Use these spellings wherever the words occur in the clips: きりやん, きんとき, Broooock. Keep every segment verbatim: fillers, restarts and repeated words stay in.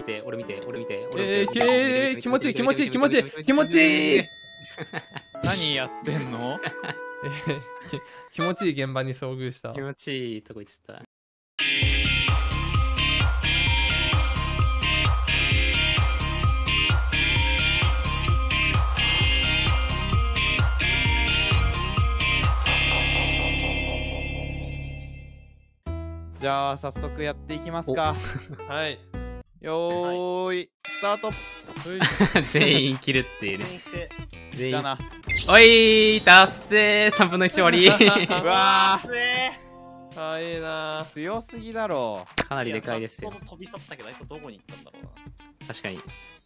見て、俺見て、俺見て、俺見て。えー、気持ちいい、気持ちいい、気持ちいい、気持ちいい。何やってんの？気持ちいい現場に遭遇した。気持ちいいとこ行っちゃった。じゃあ早速やっていきますか。はい。よーい、スタート。全員切るっていうね。全員。おい、達成、三分の一終わり。うわあ。かわいいな。強すぎだろう。かなりでかいですよ。飛び去ったけど、あいつどこに行ったんだろうな。確かに。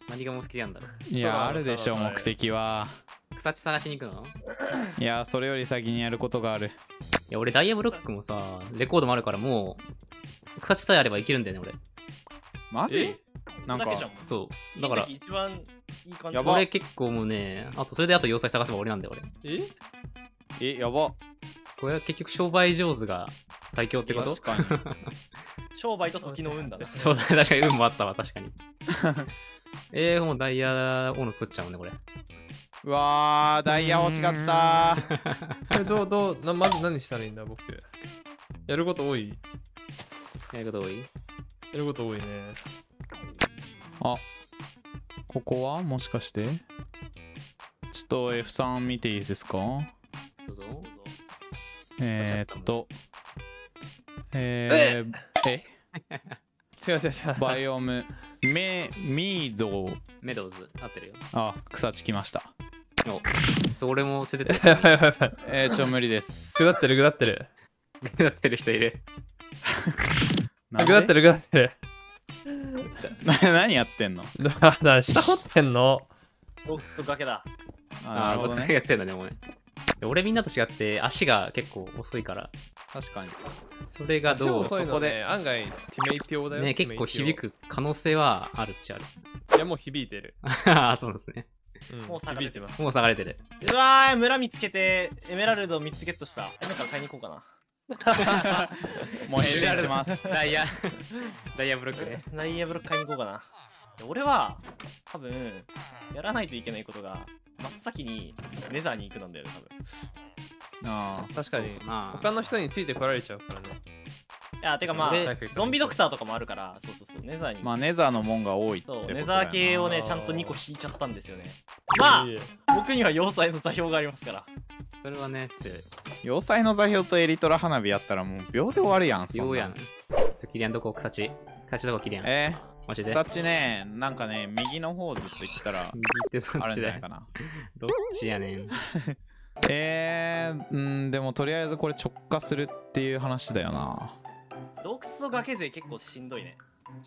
何が目的なんだろう。いや、あるでしょ目的は。草地探しに行くの？いや、それより先にやることがある。いや俺ダイヤブロックもさ、レコードもあるからもう草地さえあればいけるんだよね俺。マジ？なんかそうだから一番いい感じ。俺結構もうね、あとそれであと要塞探せば俺なんだよ俺。え？えやば。これは結局商売上手が最強ってこと？確かに。商売と時の運だね。そうだね、確かに運もあったわ確かに。えー、もうダイヤオーノ作っちゃうねこれ。うわー、ダイヤ欲しかったー。どうどうな、まず何したらいいんだ僕。やること多いやること多いやること多いね。あ、ここはもしかしてちょっと エフスリー 見ていいですか。どうぞ。えーっとえー、ええ違う違う違うバイオムメミードメドウズ合ってるよ。あ、草地来ました。それも捨ててた。やばいやばいやばい。えー、ちょ、無理です。下ってる、下ってる。下ってる人いる。下ってる、下ってる。何やってんの？だだ、下掘ってんの？洞窟と崖だ。ああ、こっちがやってんだね、もうね。俺みんなと違って足が結構遅いから。確かに。それがどう？そこで案外、決め一票だよね。結構響く可能性はあるっちゃある。いや、もう響いてる。ああ、そうですね。もう下がれてる。もう下がれてる。うわー、村見つけて、エメラルドみっつゲットした。エメラルド買いに行こうかな。もうエメラルドます。ダイヤ、ダイヤブロックね。ダイヤブロック買いに行こうかな。俺は、多分、やらないといけないことが、真っ先にネザーに行くなんだよね、多分。ああ、確かに。他の人について来られちゃうからね。いや、てかまあ、ゾンビドクターとかもあるから、そうそうそう、ネザーに。まあ、ネザーの門が多いってことだよな。ネザー系をね、ちゃんとにこ引いちゃったんですよね。まあ、僕には要塞の座標がありますから。それはね、強い。要塞の座標とエリトラ花火やったらもう秒で終わるやん。秒やん。ちょっとキリアンどこ草地。草地どこキリアン。えー、マジで。草地ね、なんかね、右の方ずっと行ったら、右ってどっちだよ。どっちやねん。えー、うん、でもとりあえずこれ直下するっていう話だよな。洞窟の崖勢結構しんどいね。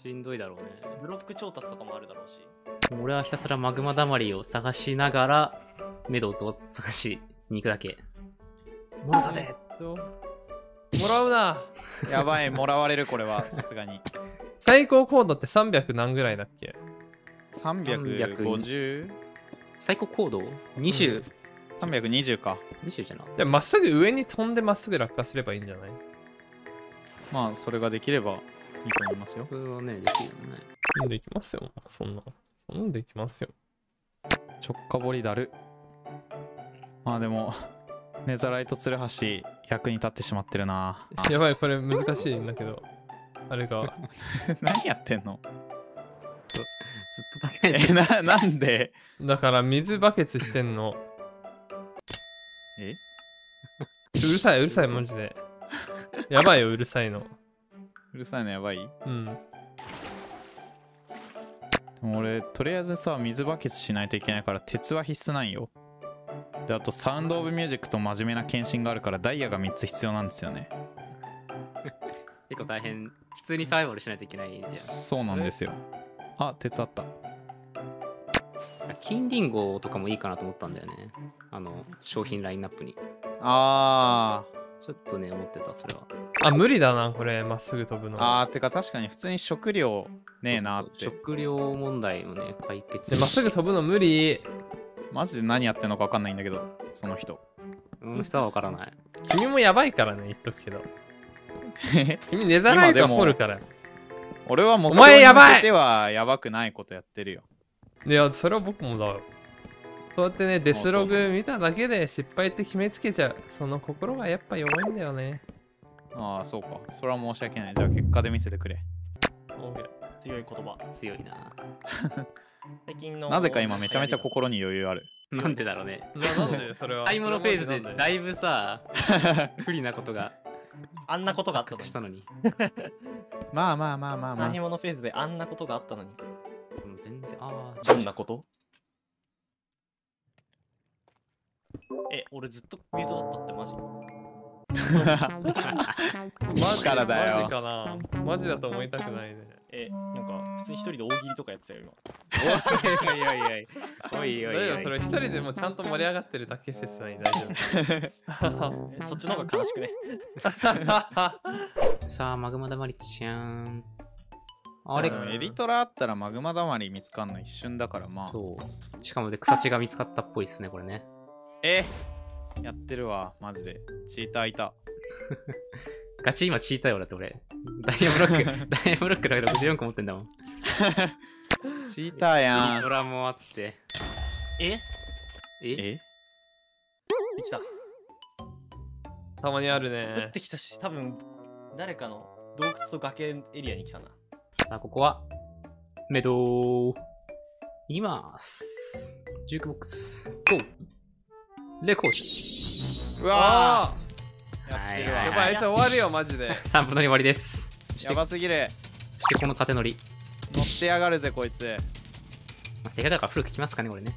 しんどいだろうね。ブロック調達とかもあるだろうし。俺はひたすらマグマだまりを探しながらメドウズを探しに行くだけ。もらったで。もらうな。やばい、もらわれるこれはさすがに。最高高度ってさんびゃく何ぐらいだっけ？ さんびゃくごじゅう？ 最高高度 にじゅう？ さんびゃくにじゅうか。にじゅうじゃな。まっすぐ上に飛んでまっすぐ落下すればいいんじゃない？まあそれができればいいと思いますよ。それはね、できるよね。できますよ。そんな。そんできますよ。直下掘りだる。まあでも、ネザライトツルハシ役に立ってしまってるな。やばい、これ難しいんだけど。あれが。何やってんの？ずっとバケツ。え、な、なんで？だから水バケツしてんの。え？うるさい、うるさい、マジで。やばいよ、うるさいの。うるさいのやばい？うん。でも俺、とりあえずさ、水バケツしないといけないから、鉄は必須なんよ。で、あと、サウンド・オブ・ミュージックと真面目な献身があるから、ダイヤがみっつ必要なんですよね。結構大変。普通にサバイバルしないといけないじゃん。そうなんですよ。あ、鉄あった。金リンゴとかもいいかなと思ったんだよね。あの、商品ラインナップに。あー。ちょっとね、思ってた、それは。あ、無理だな、これ、まっすぐ飛ぶの。あー、てか、確かに、普通に食料ねえなって。食料問題もね、解決。で、まっすぐ飛ぶの無理。マジで何やってんのか分かんないんだけど、その人。その人は分からない。君もやばいからね、言っとくけど。君、ネザライト掘るから。俺はもうお前やばいてはやばくないことやってるよ。いや、それは僕もだよ。そうやってね、デスログ見ただけで失敗って決めつけちゃう。その心がやっぱ弱いんだよね。ああ、そうか。それは申し訳ない。じゃあ結果で見せてくれ。強い言葉、強いな。最近のなぜか今めちゃめちゃ心に余裕ある。なんでだろうね。なんでそれは。買い物フェーズでだいぶさ、不利なことが。あんなことがあったのに。まあまあまあまあまあ。買い物フェーズであんなことがあったのに。全然、ああ。どんなこと？え、俺ずっとミュートだったってマジ。マジからだよ。マジかな。マジだと思いたくないね。え、なんか普通に一人で大喜利とかやってたよ今。おいおいおいおいおいおい。大丈夫それ一人でもちゃんと盛り上がってるだけ説ない大丈夫。そっちの方が悲しくね。さあマグマだまりちゃん。あれエリトラあったらマグマだまり見つかんの一瞬だからまあ。そう。しかもで草地が見つかったっぽいですねこれね。え。やってるわ、マジで。チーターいた。ガチ今チーターよ、だって俺。ダイヤブロック、ダイヤブロックだけどろくじゅうよんこ持ってんだもん。チーターやん。ドラもあって。えええできた。たまにあるね。降ってきたし、多分誰かの洞窟と崖エリアに来たな。さあ、ここは、メドー。います。ジュークボックス。ゴーレコード。うわーやばい、あいつ終わるよ、マジで。さんぷんの終わりです。やばすぎる。そしてこの縦乗り。乗ってやがるぜ、こいつ。せっかくだから古く来ますかね、これね。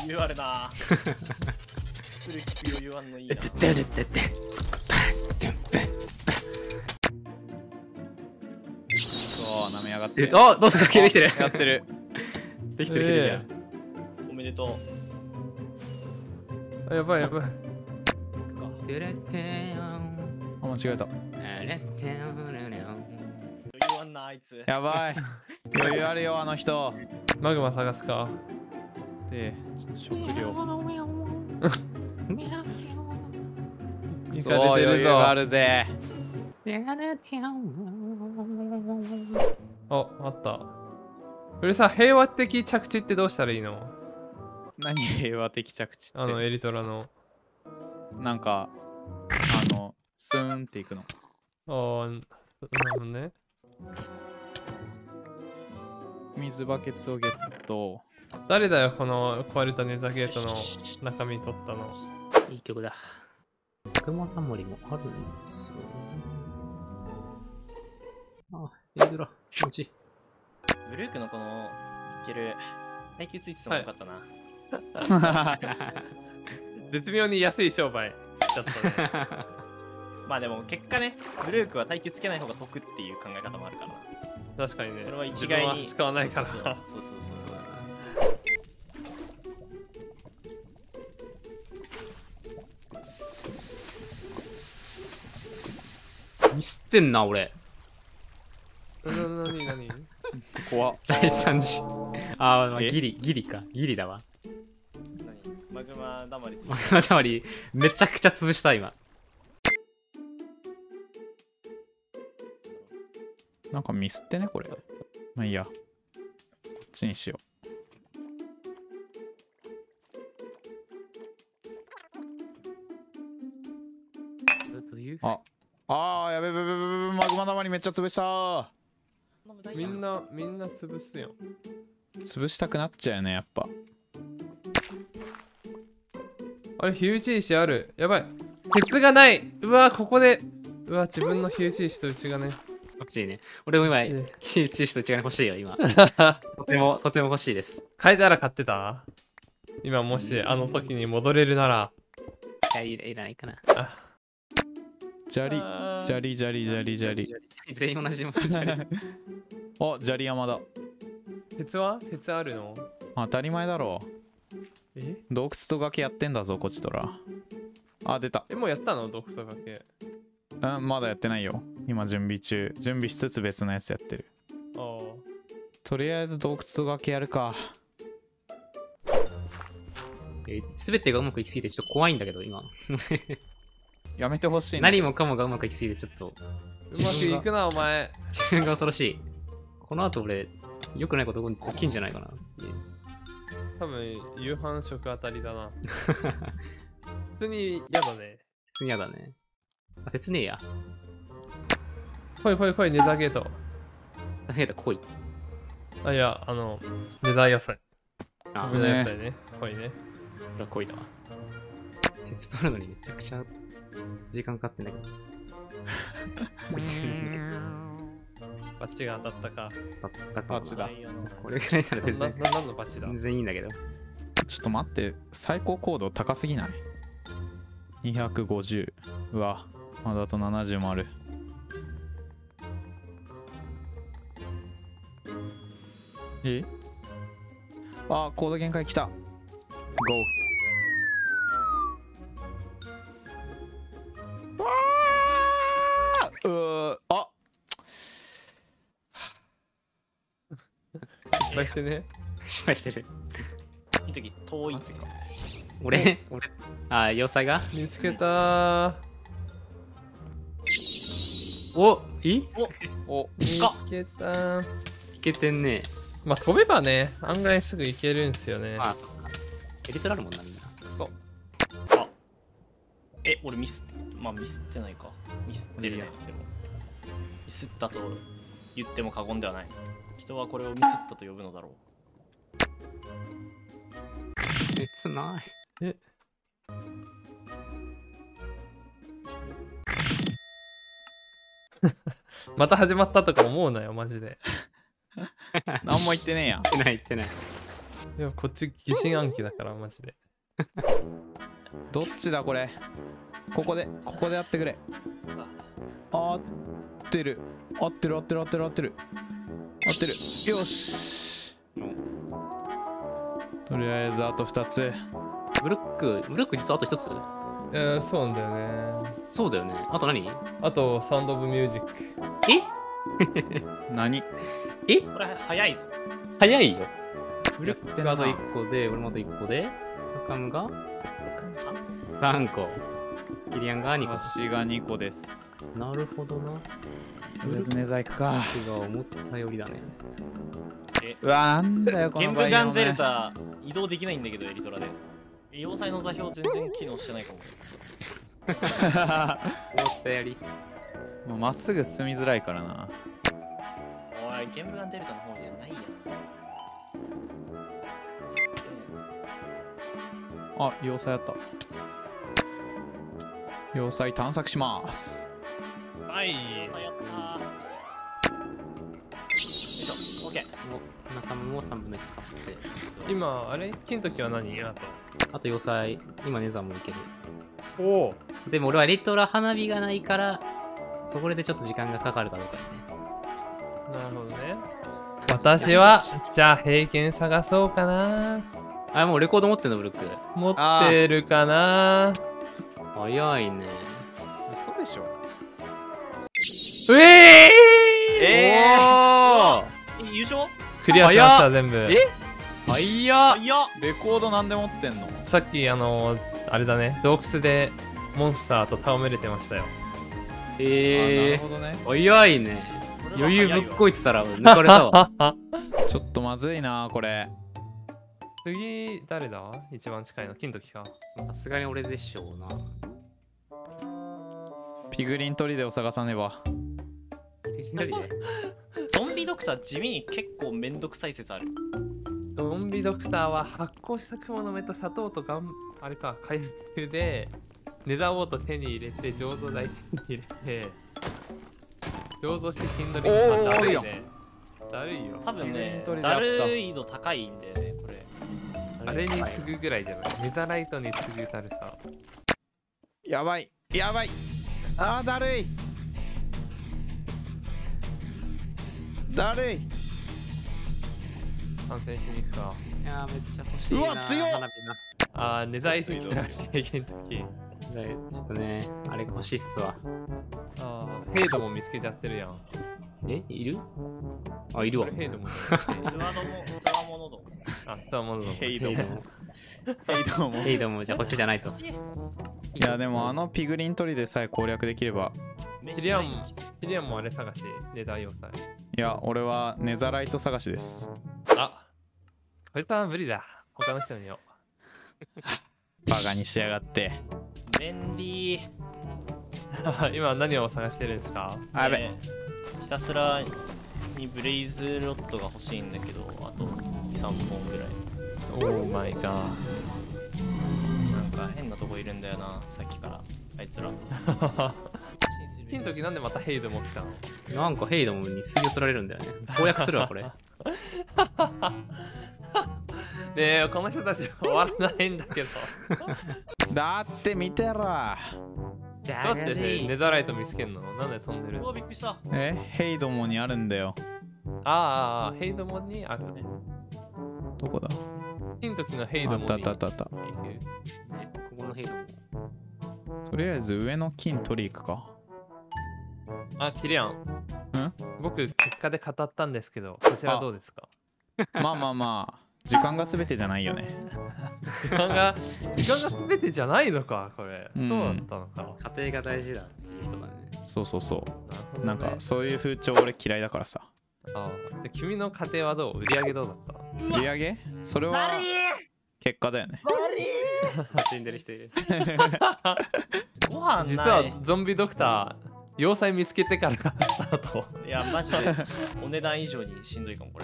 余裕あるな。古く聞く余裕あんのいいな。そう、舐めやがって。あ、どうすか、できてる。やってる。できてる、できてるじゃん。おめでとう。やばいやばい。あ、間違えた。やばい。余裕あるよ、あの人。マグマ探すか。で、ちょっと食料。そう、余裕があるぜ。あ、あった。これさ、平和的着地ってどうしたらいいの？何平和的着地ってあのエリトラのなんかあのスーンっていくの。ああなるほどね。水バケツをゲット。誰だよこの壊れたネザゲートの中身取ったの。いい曲だ。クマタモリもあるんですよ。ああエリトラ気持ちいい。ブルークのこのいける耐久ついててもよかったな、はい。絶妙に安い商売ちょっと、ね、まあでも結果ねブルークは耐久つけない方が得っていう考え方もあるから。確かにね。これは一概に使わないから。そうそうそうそうミスってんな俺。なになになに怖っ。だいさん次あ、まあギリギリかギリだわ。マグマだまり。マグマだまりめちゃくちゃ潰した今。なんかミスってねこれ。まあいいや。こっちにしよう。あ、あーやべべべべべマグマだまりめっちゃ潰したー。みんなみんな潰すよ。潰したくなっちゃうよねやっぱ。あれ火打ち石ある。やばい鉄がない。うわここでうわ自分の火打ち石と内金欲しいね。俺も今火打ち石と内金欲しいよ今。とてもとても欲しいです。買えたら買ってた。今もしあの時に戻れるなら。いやいらないかな。砂利砂利砂利砂利砂利全員同じもん。砂利あ砂利山だ。鉄は鉄あるの当たり前だろう。え洞窟と崖やってんだぞこっちとら。あ出た。えもうやったの洞窟と崖。うん、まだやってないよ。今準備中。準備しつつ別のやつやってる。ああとりあえず洞窟と崖やるか。え全てがうまくいきすぎてちょっと怖いんだけど今。やめてほしい、ね、何もかもがうまくいきすぎてちょっとうまくいくなお前。自分が恐ろしい。この後俺、良くないこと起きんじゃないかな。多分、夕飯食あたりだな。普通に嫌だね。普通に嫌だね。あ、別にいいや。ほいほいほい、ネザーゲート。ネザーゲート来い。あ、いや、あの、ネザー野菜。あ、ネザー野菜ね。来いね。これは来いだわ。鉄取るのにめちゃくちゃ時間かかってんだけど。バッチが当たったか。バッ、バッチだ。これぐらいなら全然。何のバッチだ。全然いいんだけど。ちょっと待って、最高高度高すぎない？ にひゃくごじゅう。うわ、まだあとななじゅうもある。え？あ、高度限界来た。ゴー。失敗してね。失敗してる。いい時遠いんすか。俺、俺、あ、要塞が見つけた。お、いお、お、見つけた。いけてんね。まあ飛べばね、案外すぐ行けるんすよね。あ、エリトラルもんなんだ。そう。あ、え、俺ミス、まあミスってないか。ミスってるやん。でもミスったと言っても過言ではない。人はこれをミスったと呼ぶのだろう。え、つない。え。また始まったとか思うなよ、マジで。何も言ってねえや。言ってない、言ってない。でもこっち疑心暗鬼だから、マジで。どっちだ、これ。ここで、ここでやってくれ。合ってる。合ってる、合ってる、合ってる、合ってる。合ってる。よし、とりあえずあとふたつ。ブルック、ブルック実はあとひとつ。えー、そうなんだよね。そうだよね。あと何？あとサウンドオブミュージック。え？何？え？これ早いぞ。早いよ。ブルックがあといっこで、俺もあといっこで、アカムがさんこ、キリアンがにこ。私がにこです。なるほどな。とりあえずネザー行くか。思ったよりだね。うわ、なんだよ、このバイオね。ゲンブガンデルタ、移動できないんだけど、エリトラで。要塞の座標全然機能してないかも。思ったより。もうまっすぐ進みづらいからな。おい、ゲンブガンデルタの方じゃないや。あ、要塞あった。要塞探索します。はい。仲間もさんぶんのいち達成。今、あれ金時は何やと。あと要塞。今、ネザーもいける。おお。でも俺はエリトラ花火がないから、そこでちょっと時間がかかるかどうかね。なるほどね。私は、じゃあ、平均探そうかな。あ、もうレコード持ってんの、ブルック。持ってるかな。早いね。嘘でしょ。うえー、えー、おー優勝クリアしました、全部。え？あいや、レコードなんで持ってんの？さっき、あの、あれだね、洞窟でモンスターと戯れてましたよ。えー、早いね。余裕ぶっこいてたら抜かれたわ。ちょっとまずいな、これ。次、誰だ？一番近いの、金時か。さすがに俺でしょうな。ピグリン砦を探さねば。ゾンビドクター地味に結構めんどくさい説ある。ゾンビドクターは発酵した雲の芽と砂糖とがんあれか回復でネザーウォート手に入れて醸造剤手に入れて醸造して金取りがだるいね。だるいよ。多分ね、だるい度高いんだよねこれ。あれに次ぐぐらいじゃない。ネザーライトに次ぐだるさ。やばいやばい。あーだるい。だるい。参戦しに行くか。いやーめっちゃ欲しいな。うわ強っ。ああ、ネザー移籍だし、ちょっとね、あれ欲しいっすわ。ああ、ヘイドも見つけちゃってるやん。え、いる？あ、いるわ。ヘイドも。ツワドも、ツワモノドも。あ、ツワモノドも。ヘイドも。ヘイドも。ヘイドも、じゃあこっちじゃないと。いや、でもあのピグリン取りでさえ攻略できれば。シリアン、シリアンもあれ探し、ネザー要塞。いや、俺はネザーライト探しです。あ、こいつは無理だ。他の人によ。バカにしやがって。便利。今何を探してるんですか？あべ。ひたすらにブレイズロッドが欲しいんだけど、あとに、さんぼんぐらい。オーマイガー。なんか変なとこいるんだよな、さっきから。あいつら。金時なんでまたヘイドも来たの？なんかヘイドもに吸い寄せられるんだよね。攻略するわ、これ。ねえ、この人たち終わらないんだけど。だって見てろ。だってネザーライト見つけんの？なんで飛んでる？びっくりした。え、ヘイドモにあるんだよ。ああ、ヘイドモにあるね。どこだ？金時のヘイドモに。あったあったあった。ここのヘイドモ。とりあえず上の金取り行くか。あ、キリアン。ん？僕結果で語ったんですけど、こちらどうですか？まあまあまあ。時間が全てじゃないよね。時間が時間が全てじゃないのか、これ。そうだったのか。家庭が大事だっていう人だね。そうそうそう。ね、なんかそういう風潮俺嫌いだからさ。ああ。で君の家庭はどう？売り上げどうだった？売り上げ？それは結果だよね。死んでる人いる。ご飯ない。実はゾンビドクター要塞見つけてからがスタート。いやマジでお値段以上にしんどいかもこ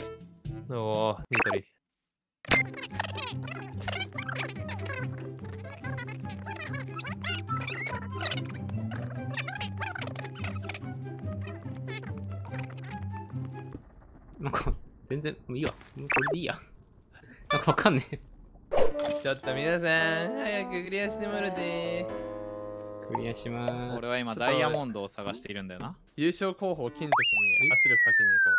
れ。おお、ニトリ。なんか全然もういいわ、もうこれでいいや。なんかわかんねえ。ちょっと皆さん早くクリアしてもらって。クリアします。俺は今ダイヤモンドを探しているんだよな。優勝候補を金時に圧力かけに行こ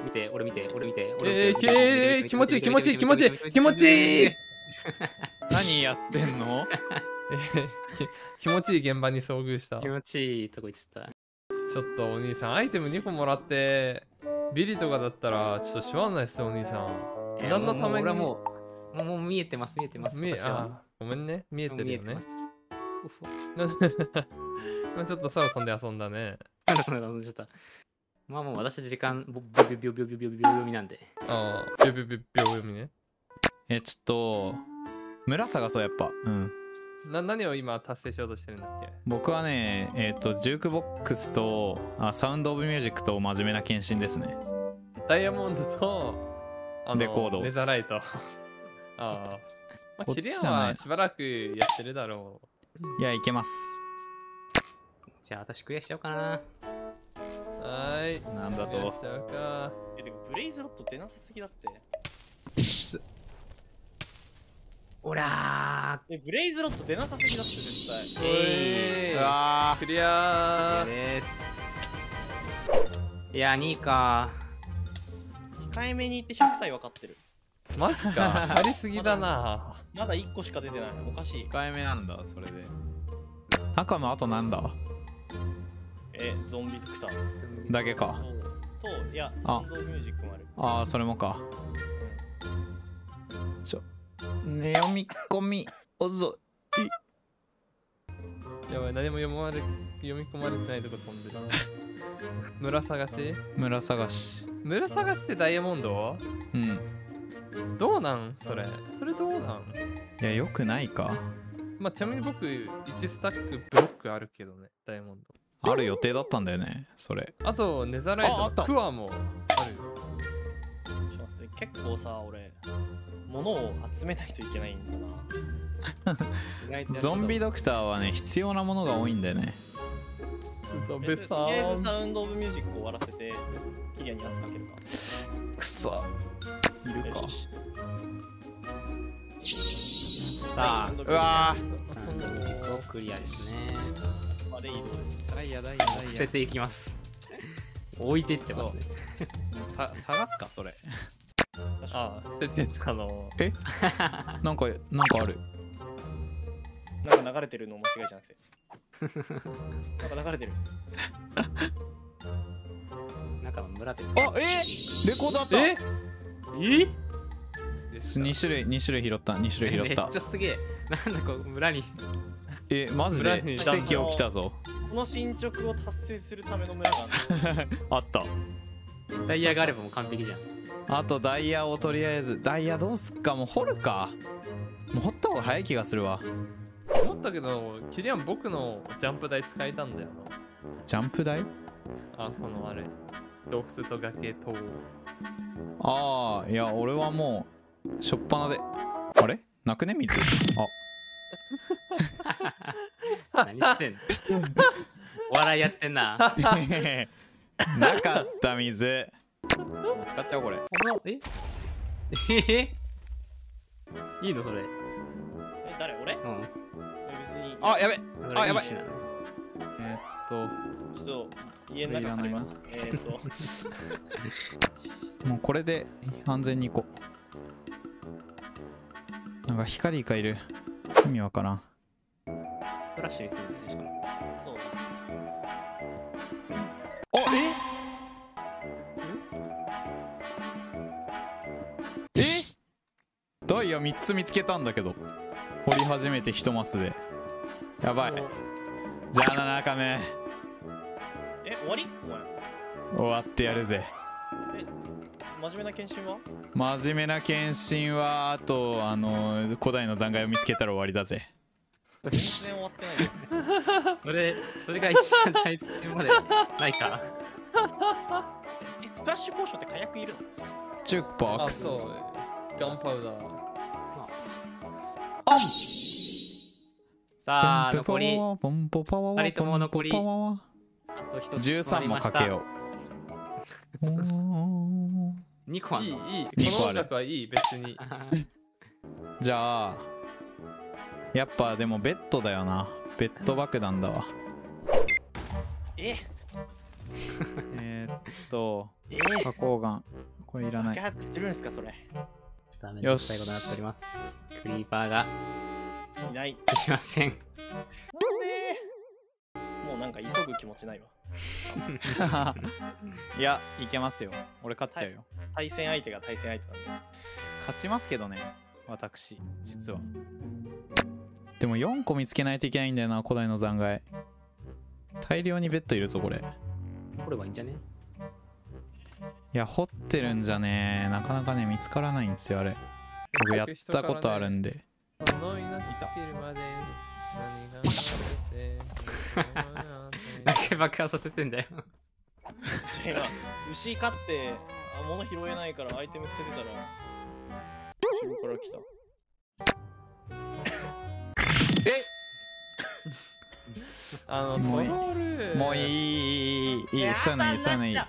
う。見て、俺見て、俺見て、俺見て。えー、気持ちいい、気持ちいい、気持ちいい、気持ちいい。何やってんの？気持ちいい現場に遭遇した。気持ちいいとこ行っちゃった。ちょっとお兄さん、アイテムにこもらって、ビリとかだったら、ちょっとしわんないっす、お兄さん。何のためにもう、もう見えてます、見えてます。ごめんね、見えてるよね。ちょっと空飛んで遊んだね。まあもう私時間ビョビョビョビョビョビョビョ読みなんで。ああ、ビョビョビョビョ読みね。え、ちょっと村探そうやっぱ。うん。な何を今達成しようとしてるんだっけ？僕はね、えっとジュークボックスとあサウンドオブミュージックと真面目な献身ですね。ダイヤモンドとあのレコード。レザーライト。ああ。まあキリアンはしばらくやってるだろう。いやいけます。じゃあ私クリアしちゃおうかな。はい、なんだと。え、でもブレイズロッド出なさすぎだって。おらー。え、ブレイズロッド出なさすぎだって絶対。えー、ああ、クリアー。クリアです。いや、にいか。控えめにいってひゃく体分かってる。マジか。ありすぎだな。まだいっこしか出てない。おかしい。控えめなんだ、それで。中のあとなんだ。え、ゾンビドクターだけかと、いや、サウンドミュージックもある。ああ、それもか。ちょ、ね、読み込み、おぞい。やばい、何も読まれ、読み込まれてないとこ飛んでたな。村探し？村探し。村探してダイヤモンド？うん。どうなん？それ。それどうなん？いや、よくないか。まあ、ちなみに僕、いちスタックブロックあるけどね、ダイヤモンド。ある予定だったんだよね、それ。あと、ネザライトのクワもあるよ。ちょっと待って、結構さ、俺、物を集めないといけないんだな。ゾンビドクターはね、必要なものが多いんだよね。とりあえずサウンドオブミュージックを終わらせて、キリアに圧かけるか。くそ。いるか。さあ、うわぁ。クリアですね。捨てていきます。置いていってますね。さ探すかそれ。ああ、捨ててあのえなんかなんかある。なんか流れてるの間違いじゃなくて、なんか流れてる。中の村です。あ、えー、レコードあった。えー、えー、に種類、に種類拾った、に種類拾った。めっちゃすげえ。なんだこう村に。え、マジで奇跡起きたぞ。この進捗を達成するための村があった。ダイヤがあればもう完璧じゃん。あとダイヤをとりあえず、ダイヤどうすっか、もう掘るか。もう掘った方が早い気がするわ。思ったけど、キリアン僕のジャンプ台使えたんだよな。ジャンプ台？あ、このあれ。洞窟と崖と。ああ、いや、俺はもう、しょっぱなで。あれ？なくね？水。あ。何してんの？お笑いやってんな。なかった、水。使っちゃおう、これ。え？え？いいの、それ。え、誰？俺？うん。あ、やべ。あ、やばい。とちょっと家の中入ります。えっともうこれで安全に行こう。なんか光イカいる。意味わからん。フラッシュにするんじゃないですか。そう。あ、え？え？ダイヤみっつ見つけたんだけど。掘り始めて一マスで。やばい。じゃあななかめ。え、終わり？終わってやるぜ。え、真面目な検診は？真面目な検診はあとあの古代の残骸を見つけたら終わりだぜ。全然終わってないよ。それそれが一番大切までないか。え、スプラッシュポーションって火薬いるの？チュークボックス。ガンパウダー。あっ。さあ残りふたりとも残りじゅうさんもかけよう。にこある。にこある。このいい別に。じゃあやっぱでもベッドだよな。ベッド爆弾だわ。ええっと花崗岩これいらない。よし。クリーパーが。いない。すいません。もうなんか急ぐ気持ちないわ。いや、いけますよ。俺勝っちゃうよ。対戦相手が対戦相手なんで。勝ちますけどね、私、実は。でもよんこ見つけないといけないんだよな、古代の残骸。大量にベッドいるぞ、これ。掘ればいいんじゃね？いや、掘ってるんじゃね。なかなかね、見つからないんですよ、あれ。僕やったことあるんで。なんか爆破させてんだよ。違う、牛飼って物拾えないからアイテム捨ててたら後ろから来た。えあのもうもういいいいそういうのいいそういうのいい。朝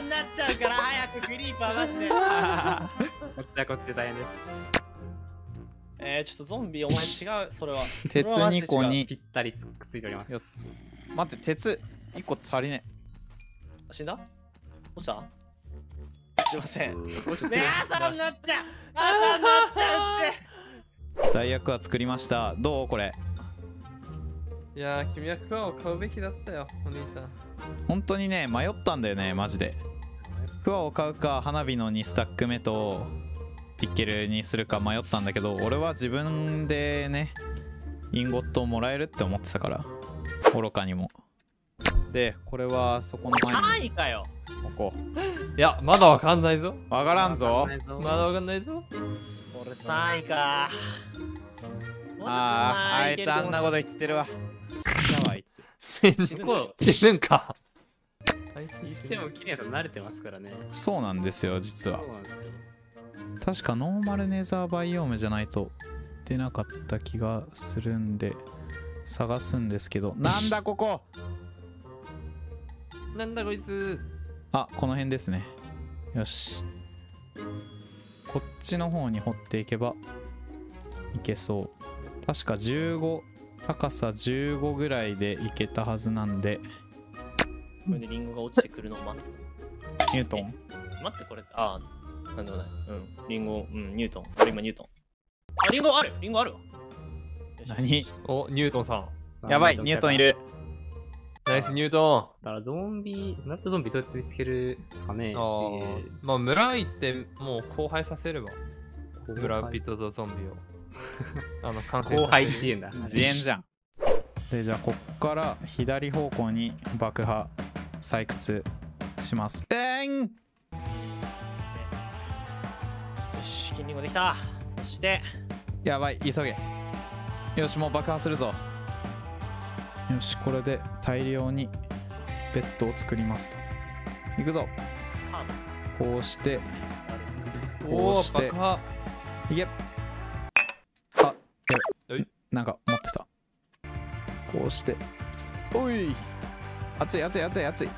になっちゃうから早くクリーパー出して。こっちはこっちで大変です。えー、ちょっとゾンビお前違うそれは。鉄にこにぴったりつくついております。待って、鉄いっこ足りねえ。死んだ？どうした？すいません。朝になっちゃう朝になっちゃうって。大役は作りました。どうこれ。いやー、君はクワを買うべきだったよお兄さん。本当にね、迷ったんだよねマジで。クワを買うか花火のにスタック目とピッケルにするか迷ったんだけど、俺は自分でねインゴットをもらえるって思ってたから、愚かにも。でこれはそこの前に何かよここ。いやまだわかんないぞ。わからんぞ。まだわかんないぞ。俺さんいか。ああ、あいつあんなこと言ってるわ。死んだわあいつ。死ぬんか。言ってもキリアさん慣れてますからね。そうなんですよ実は。確かノーマルネザーバイオームじゃないと出なかった気がするんで探すんですけど。なんだここ。なんだこいつ。あ、この辺ですね。よし、こっちの方に掘っていけばいけそう。確かじゅうご高さじゅうごぐらいでいけたはずなんで。これでリンゴが落ちてくるのを待つ。ニュートン待って、これああなんでもない。うん。リンゴ、うん、ニュートン。俺今ニュートン。あ、リンゴあるリンゴあるわ。何お、ニュートンさん。やばい、ニュートンいる。ナイスニュートン。だからゾンビ、ナッチョゾンビどうやって見つけるんですかね。あまあ村行ってもう荒廃させれば。村人とゾンビを。あの完成。荒廃っていうんだ。自演じゃん。でじゃあこっから左方向に爆破採掘します。えん。よし、筋肉できた。そして。やばい、急げ。よし、もう爆破するぞ。よし、これで大量にベッドを作りますと。いくぞ。こうして、こうして、いけ。あ、やべ。なんか持ってた。こうして、おい。熱い熱い熱い熱い。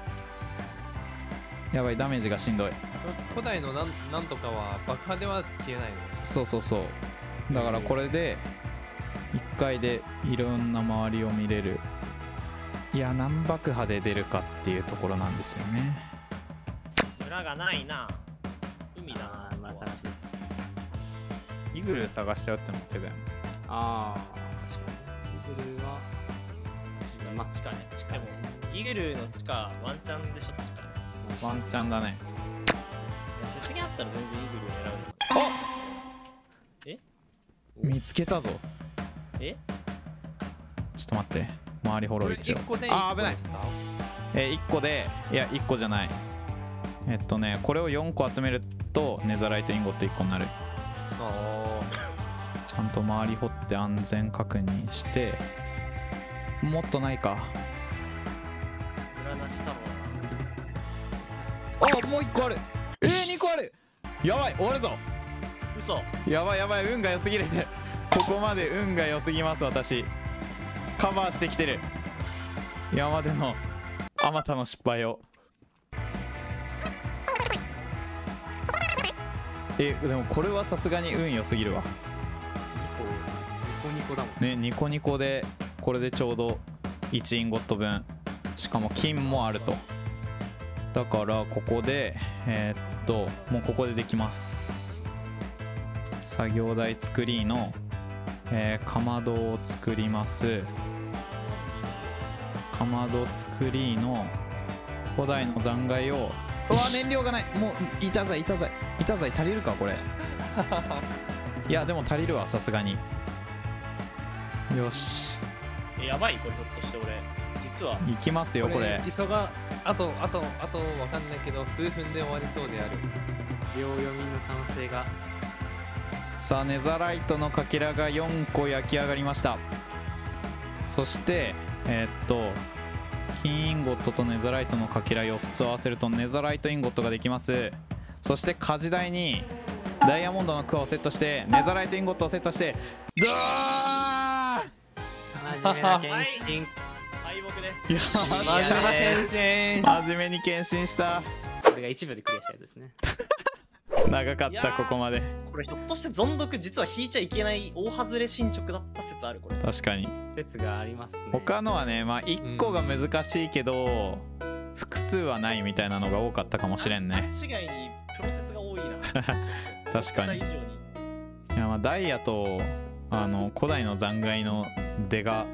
やばい、ダメージがしんどい。古代のなんなんとかは爆破では消えないの。そうそうそう。だからこれでいっかいでいろんな周りを見れる。いや、何爆破で出るかっていうところなんですよね。村がないな。海だな。今探しです。イグルー探しちゃうってのも手だよね。ああ、確かに。イグルーはまあ確かに。しかもイグルーの地下ワンチャンでしょ。確かに。ワンチャンだね。そこにあったら全然イグルー狙うよ。あっ。え？見つけたぞ。え？ちょっと待って、周りホロ一応。あー危ない。えー、いっこで、いやいっこじゃない、えっとねこれをよんこ集めるとネザライトインゴットいっこになる。あちゃんと周り掘って安全確認して。もっとないか。あもういっこある。えー、にこある。やばい、終わるぞ。嘘。やばいやばい、運が良すぎる。ここまで運が良すぎます。私カバーしてきてる。今までのあまたの失敗を。えでもこれはさすがに運良すぎるわ。ニコニコだもんね。ニコニコでこれでちょうどいちインゴット分、しかも金もあると。だからここでえー、っともうここでできます。作業台作りのえー、かまどを作ります。かまど作りの古代の残骸を。うわ燃料がない。もう板材板材板材足りるかこれ。いやでも足りるわさすがに。よしやばい、これひょっとして俺実は行きますよこれ。急があとあとあと分かんないけど数分で終わりそうである。秒読みの完成が。さあネザライトのかけらがよんこ焼き上がりました。そしてえー、っと金インゴットとネザライトのかけらよっつ合わせるとネザライトインゴットができます。そして火事台にダイヤモンドのクワをセットしてネザライトインゴットをセットして。どー真面目な献身。敗北です。真面目に献身した。これがいちびょうでクリアしたやつですね。長かったここまで。これひょっとしてゾンドク実は引いちゃいけない大外れ進捗だった説ある。これ確かに説がありますね。他のはねまあいっこが難しいけど、うん、複数はないみたいなのが多かったかもしれんね。間違いにプロセスが多いな。確かに。いやまあダイヤとあの古代の残骸の出が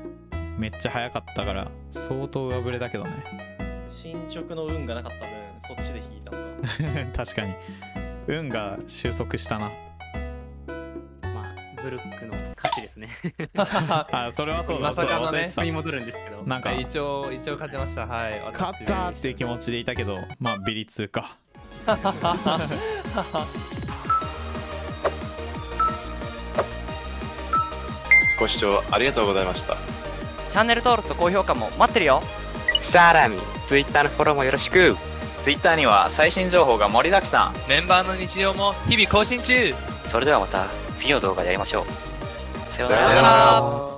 めっちゃ早かったから相当上振れだけどね。進捗の運がなかった分そっちで引いたんだ。確かに運が収束したな。まあブルックの勝ちですね。あそれはそうだ。まさかのねに戻るんですけど、なんか一応一応勝ちました。はい、勝ったっていう気持ちでいたけどまあビリ通過。ご視聴ありがとうございました。チャンネル登録と高評価も待ってるよ。さらに Twitter のフォローもよろしく。Twitter には最新情報が盛りだくさん。メンバーの日常も日々更新中。それではまた次の動画で会いましょう。さようなら。